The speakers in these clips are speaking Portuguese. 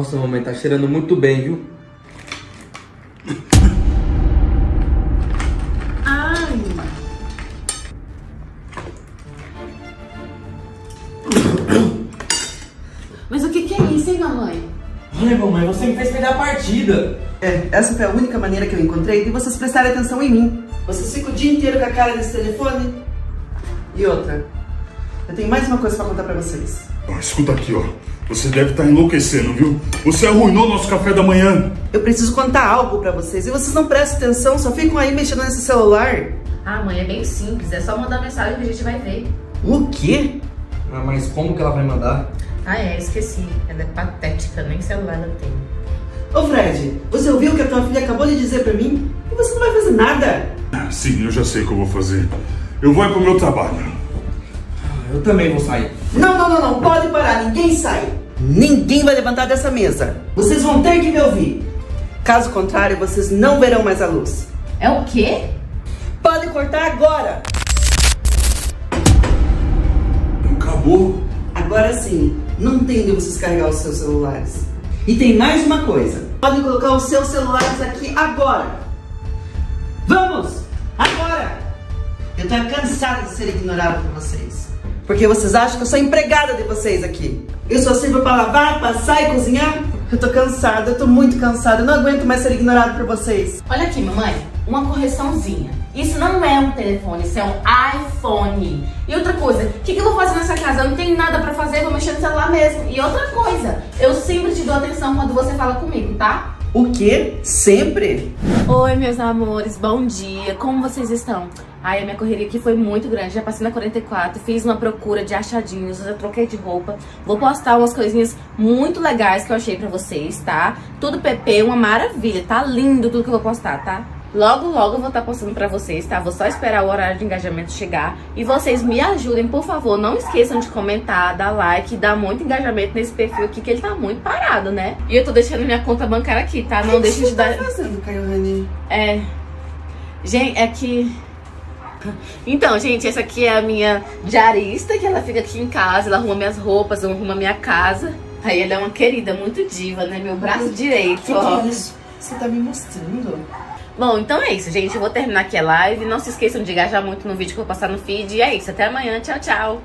Nossa, mamãe, tá cheirando muito bem, viu? Ai! Mas o que é isso, hein, mamãe? Olha, mamãe, você me fez perder a partida. É, essa foi a única maneira que eu encontrei de vocês prestarem atenção em mim. Vocês ficam o dia inteiro com a cara nesse telefone. E outra, eu tenho mais uma coisa pra contar pra vocês. Ah, escuta aqui, ó. Você deve estar enlouquecendo, viu? Você arruinou nosso café da manhã. Eu preciso contar algo pra vocês. E vocês não prestam atenção, só ficam aí mexendo nesse celular. Ah, mãe, é bem simples. É só mandar mensagem que a gente vai ver. O quê? Ah, mas como que ela vai mandar? Ah, é, esqueci. Ela é patética, nem celular ela tem. Ô, Fred, você ouviu o que a tua filha acabou de dizer pra mim? E você não vai fazer nada. Ah, sim, eu já sei o que eu vou fazer. Eu vou ir pro meu trabalho. Eu também vou sair. Não, não, não, não. Pode parar. Ninguém sai. Ninguém vai levantar dessa mesa. Vocês vão ter que me ouvir. Caso contrário, vocês não verão mais a luz. É o quê? Pode cortar agora. Acabou. Agora sim. Não tem de vocês carregar os seus celulares. E tem mais uma coisa. Podem colocar os seus celulares aqui agora. Vamos! Agora! Eu tô cansada de ser ignorada por vocês. Porque vocês acham que eu sou empregada de vocês aqui. Eu só sirvo pra lavar, passar e cozinhar. Eu tô cansada, eu tô muito cansada. Eu não aguento mais ser ignorada por vocês. Olha aqui, mamãe, uma correçãozinha. Isso não é um telefone, isso é um iPhone. E outra coisa, o que eu vou fazer nessa casa? Eu não tenho nada pra fazer, vou mexer no celular mesmo. E outra coisa, eu sempre te dou atenção quando você fala comigo, tá? O quê? Sempre? Oi, meus amores, bom dia. Como vocês estão? Ai, a minha correria aqui foi muito grande, já passei na 44, fiz uma procura de achadinhos, já troquei de roupa. Vou postar umas coisinhas muito legais que eu achei pra vocês, tá? Tudo PP, uma maravilha, tá lindo tudo que eu vou postar, tá? Logo, logo eu vou estar postando pra vocês, tá? Vou só esperar o horário de engajamento chegar. E vocês me ajudem, por favor, não esqueçam de comentar, dar like, dar muito engajamento nesse perfil aqui, que ele tá muito parado, né? E eu tô deixando minha conta bancária aqui, tá? Não deixem de dar... O que você tá fazendo, Caiolani? É... Gente, é que... Então, gente, essa aqui é a minha diarista, que ela fica aqui em casa, ela arruma minhas roupas, ela arruma minha casa. Aí ela é uma querida, muito diva, né? Meu braço direito, que ó. Que é isso? Você tá me mostrando? Bom, então é isso, gente. Eu vou terminar aqui a live. Não se esqueçam de engajar muito no vídeo que eu vou passar no feed. E é isso, até amanhã. Tchau, tchau.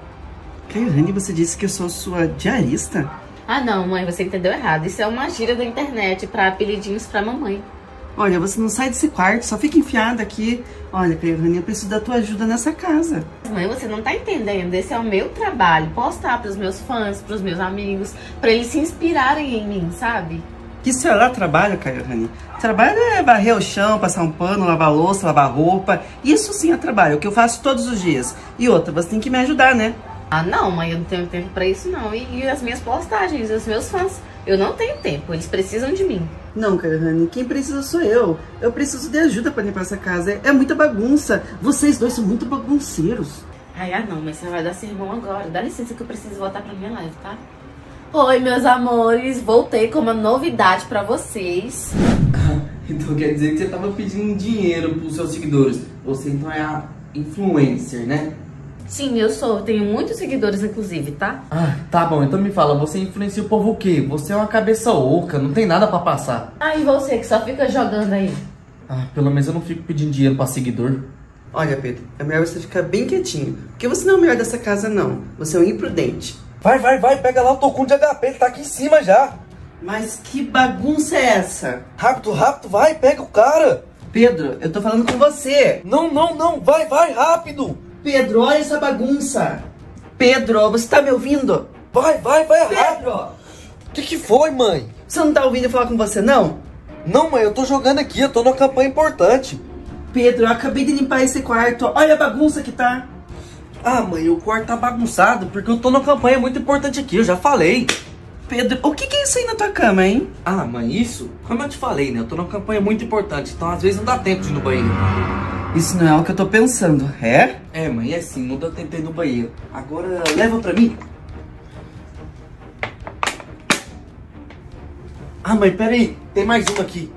Caiolani, você disse que eu sou sua diarista? Ah, não, mãe, você entendeu errado. Isso é uma gíria da internet pra apelidinhos pra mamãe. Olha, você não sai desse quarto, só fica enfiada aqui. Olha, Caiolani, eu preciso da tua ajuda nessa casa. Mãe, você não tá entendendo. Esse é o meu trabalho. Postar pros meus fãs, pros meus amigos, pra eles se inspirarem em mim, sabe? Que será lá trabalho, Caiolani? Trabalho é varrer o chão, passar um pano, lavar louça, lavar roupa. Isso sim é trabalho, o que eu faço todos os dias. E outra, você tem que me ajudar, né? Ah, não, mãe, eu não tenho tempo pra isso, não. E as minhas postagens, os meus fãs. Eu não tenho tempo, eles precisam de mim. Não, Caiolani, quem precisa sou eu. Eu preciso de ajuda pra limpar essa casa. É muita bagunça. Vocês dois são muito bagunceiros. Ai, ah, não, mas você vai dar sermão agora. Dá licença que eu preciso voltar pra minha live, tá? Oi, meus amores. Voltei com uma novidade pra vocês. Então quer dizer que você tava pedindo dinheiro pros seus seguidores. Você então é a influencer, né? Sim, eu sou. Tenho muitos seguidores, inclusive, tá? Ah, tá bom. Então me fala, você influencia o povo o quê? Você é uma cabeça oca, não tem nada pra passar. Ah, e você que só fica jogando aí? Ah, pelo menos eu não fico pedindo dinheiro pra seguidor. Olha, Pedro, é melhor você ficar bem quietinho. Porque você não é o melhor dessa casa, não. Você é um imprudente. Vai, pega lá o tocum de HP, ele tá aqui em cima já. Mas que bagunça é essa? Rápido, vai, pega o cara. Pedro, eu tô falando com você. Não, vai, rápido. Pedro, olha essa bagunça. Pedro, você tá me ouvindo? Vai, Pedro. Rápido. Que foi, mãe? Você não tá ouvindo eu falar com você, não? Não, mãe, eu tô jogando aqui, eu tô numa campanha importante. Pedro, eu acabei de limpar esse quarto, olha a bagunça que tá. Ah, mãe, o quarto tá bagunçado porque eu tô numa campanha muito importante aqui, eu já falei. Pedro, o que é isso aí na tua cama, hein? Ah, mãe, isso? Como eu te falei, né? Eu tô numa campanha muito importante, então às vezes não dá tempo de ir no banheiro. Isso não é o que eu tô pensando, é? É, mãe, é sim, não deu tempo de ir no banheiro. Agora, leva pra mim. Ah, mãe, peraí, tem mais uma aqui.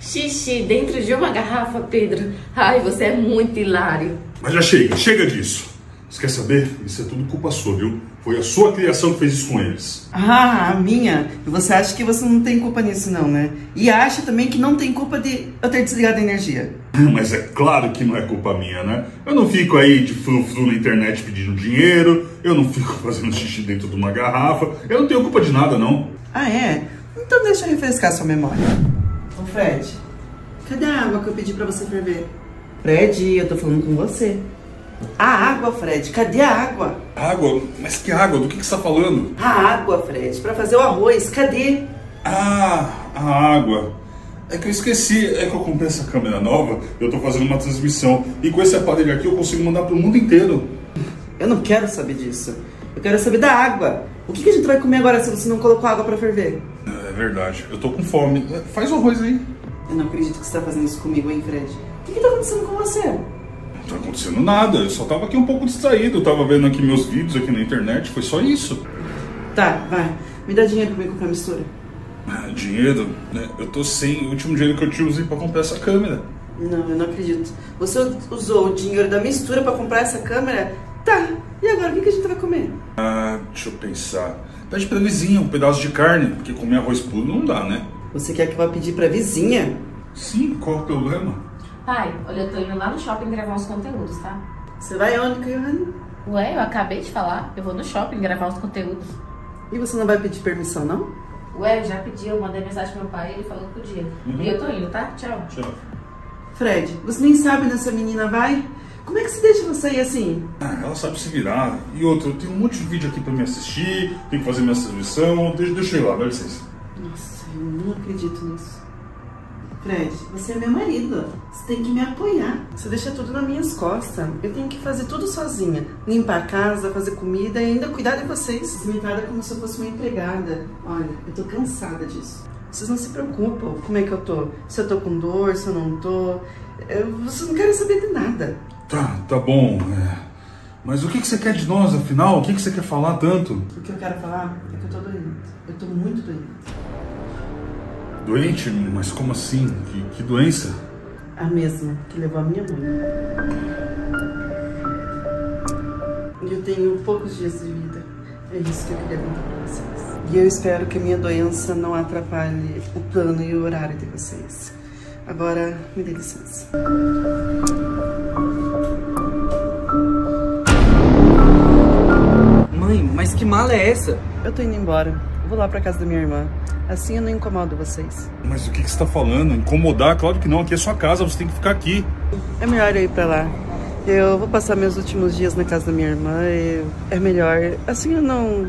Xixi dentro de uma garrafa, Pedro. Ai, você é muito hilário. Mas já chega disso. Mas quer saber? Isso é tudo culpa sua, viu? Foi a sua criação que fez isso com eles. Ah, a minha? Você acha que você não tem culpa nisso não, né? E acha também que não tem culpa de eu ter desligado a energia. Mas é claro que não é culpa minha, né? Eu não fico aí de frufru na internet pedindo dinheiro, eu não fico fazendo xixi dentro de uma garrafa, eu não tenho culpa de nada, não. Ah, é? Então deixa eu refrescar sua memória. Ô Fred, cadê a água que eu pedi pra você ferver? Fred, eu tô falando com você. A água, Fred, cadê a água? Água? Mas que água? Do que você tá falando? A água, Fred, pra fazer o arroz, cadê? Ah, a água. É que eu esqueci, é que eu comprei essa câmera nova, eu tô fazendo uma transmissão. E com esse aparelho aqui eu consigo mandar pro mundo inteiro. Eu não quero saber disso. Eu quero saber da água. O que a gente vai comer agora se você não colocou água pra ferver? É verdade, eu tô com fome. Faz o arroz aí. Eu não acredito que você tá fazendo isso comigo, hein, Fred? O que tá acontecendo com você? Não tá acontecendo nada, eu só tava aqui um pouco distraído, eu tava vendo aqui meus vídeos aqui na internet, foi só isso. Tá, vai, me dá dinheiro pra eu comprar a mistura. Ah, dinheiro? Eu tô sem, o último dinheiro que eu te usei pra comprar essa câmera. Não, eu não acredito. Você usou o dinheiro da mistura pra comprar essa câmera? Tá, e agora o que a gente vai comer? Ah, deixa eu pensar. Pede pra vizinha um pedaço de carne, porque comer arroz puro não dá, né? Você quer que eu vá pedir pra vizinha? Sim, qual o problema? Pai, olha, eu tô indo lá no shopping gravar uns conteúdos, tá? Você vai onde, Kayane? Ué, eu acabei de falar. Eu vou no shopping gravar os conteúdos. E você não vai pedir permissão, não? Ué, eu já pedi, eu mandei mensagem pro meu pai e ele falou que podia. Uhum. E eu tô indo, tá? Tchau. Tchau. Fred, você nem sabe onde essa menina vai? Como é que se deixa você ir assim? Ah, ela sabe se virar. E outra, eu tenho um monte de vídeo aqui pra me assistir, tenho que fazer minha transmissão. Deixa eu ir lá, dá licença. Nossa, eu não acredito nisso. Fred, você é meu marido, você tem que me apoiar. Você deixa tudo nas minhas costas. Eu tenho que fazer tudo sozinha. Limpar a casa, fazer comida e ainda cuidar de vocês. Desmentada como se eu fosse uma empregada. Olha, eu tô cansada disso. Vocês não se preocupam como é que eu tô. Se eu tô com dor, se eu não tô. Vocês não querem saber de nada. Tá bom. Mas o que você quer de nós, afinal? O que você quer falar tanto? O que eu quero falar é que eu tô doente. Eu tô muito doente. Doente? Mas como assim? Que doença? A mesma que levou a minha mãe. E eu tenho poucos dias de vida. É isso que eu queria contar pra vocês. E eu espero que a minha doença não atrapalhe o plano e o horário de vocês. Agora, me dê licença. Mãe, mas que mala é essa? Eu tô indo embora. Vou lá pra casa da minha irmã. Assim eu não incomodo vocês. Mas o que você tá falando? Incomodar? Claro que não, aqui é sua casa, você tem que ficar aqui. É melhor eu ir pra lá. Eu vou passar meus últimos dias na casa da minha irmã e é melhor. Assim eu não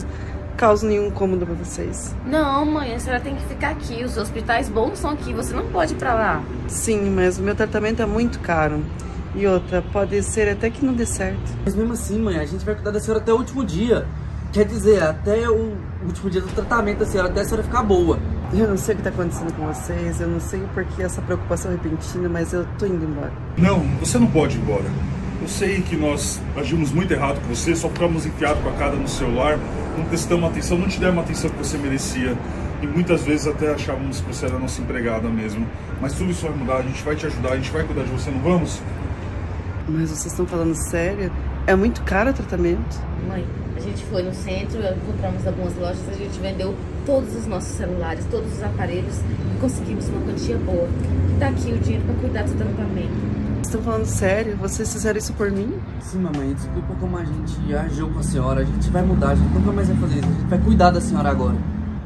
causo nenhum incômodo pra vocês. Não, mãe, a senhora tem que ficar aqui. Os hospitais bons são aqui, você não pode ir pra lá. Sim, mas o meu tratamento é muito caro. E outra, pode ser até que não dê certo. Mas mesmo assim, mãe, a gente vai cuidar da senhora até o último dia. Quer dizer, até o último dia do tratamento da senhora, até a senhora ficar boa. Eu não sei o que tá acontecendo com vocês, eu não sei por que essa preocupação repentina, mas eu tô indo embora. Não, você não pode ir embora. Eu sei que nós agimos muito errado com você, só ficamos enfiados com a cara no celular, não prestamos atenção, não te demos a atenção que você merecia. E muitas vezes até achávamos que você era nossa empregada mesmo. Mas tudo isso vai mudar, a gente vai te ajudar, a gente vai cuidar de você, não vamos? Mas vocês estão falando sério? É muito caro o tratamento. Mãe, a gente foi no centro, compramos algumas lojas, a gente vendeu todos os nossos celulares, todos os aparelhos e conseguimos uma quantia boa. E tá aqui o dinheiro pra cuidar do tratamento. Estão falando sério? Vocês fizeram isso por mim? Sim, mamãe, desculpa como a gente agiu com a senhora. A gente vai mudar, a gente nunca mais vai fazer isso. A gente vai cuidar da senhora agora.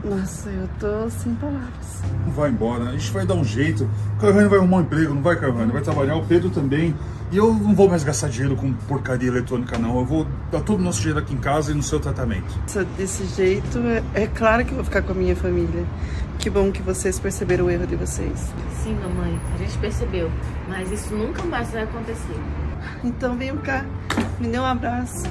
Nossa, eu tô sem palavras. Não vai embora, a gente vai dar um jeito. O Kayane vai arrumar um emprego, não vai, Kayane? Vai trabalhar, o Pedro também. E eu não vou mais gastar dinheiro com porcaria eletrônica, não. Eu vou dar todo o nosso dinheiro aqui em casa e no seu tratamento. Desse jeito, é claro que eu vou ficar com a minha família. Que bom que vocês perceberam o erro de vocês. Sim, mamãe, a gente percebeu. Mas isso nunca mais vai acontecer. Então venham cá, me dê um abraço.